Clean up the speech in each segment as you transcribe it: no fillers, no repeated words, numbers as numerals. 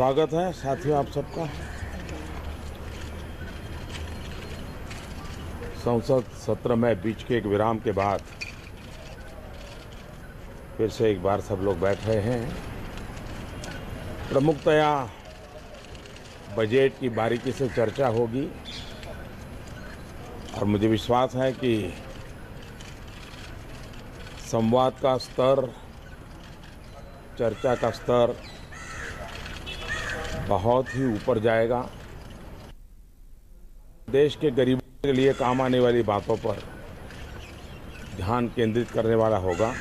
स्वागत है साथियों आप सबका। संसद सत्र में बीच के एक विराम के बाद फिर से एक बार सब लोग बैठ रहे हैं। प्रमुखतया बजट की बारीकी से चर्चा होगी और मुझे विश्वास है कि संवाद का स्तर, चर्चा का स्तर बहुत ही ऊपर जाएगा। देश के गरीबों के लिए काम आने वाली बातों पर ध्यान केंद्रित करने वाला होगा।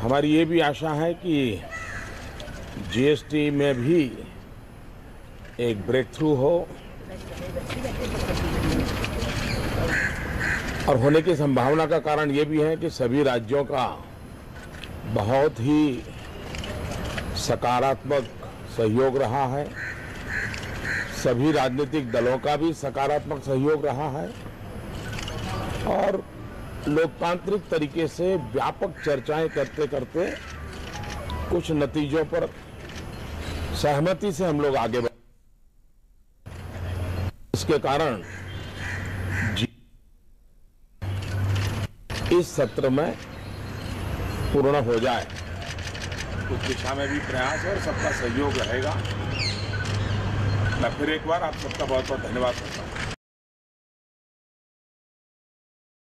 हमारी ये भी आशा है कि जीएसटी में भी एक ब्रेक थ्रू हो और होने की संभावना का कारण ये भी है कि सभी राज्यों का बहुत ही सकारात्मक सहयोग रहा है, सभी राजनीतिक दलों का भी सकारात्मक सहयोग रहा है और लोकतांत्रिक तरीके से व्यापक चर्चाएं करते करते कुछ नतीजों पर सहमति से हम लोग आगे बढ़े। इसके कारण इस सत्र में पूर्ण हो जाए, उस दिशा में भी प्रयास और सबका सहयोग रहेगा। मैं फिर एक बार आप सबका बहुत बहुत धन्यवाद करता हूँ।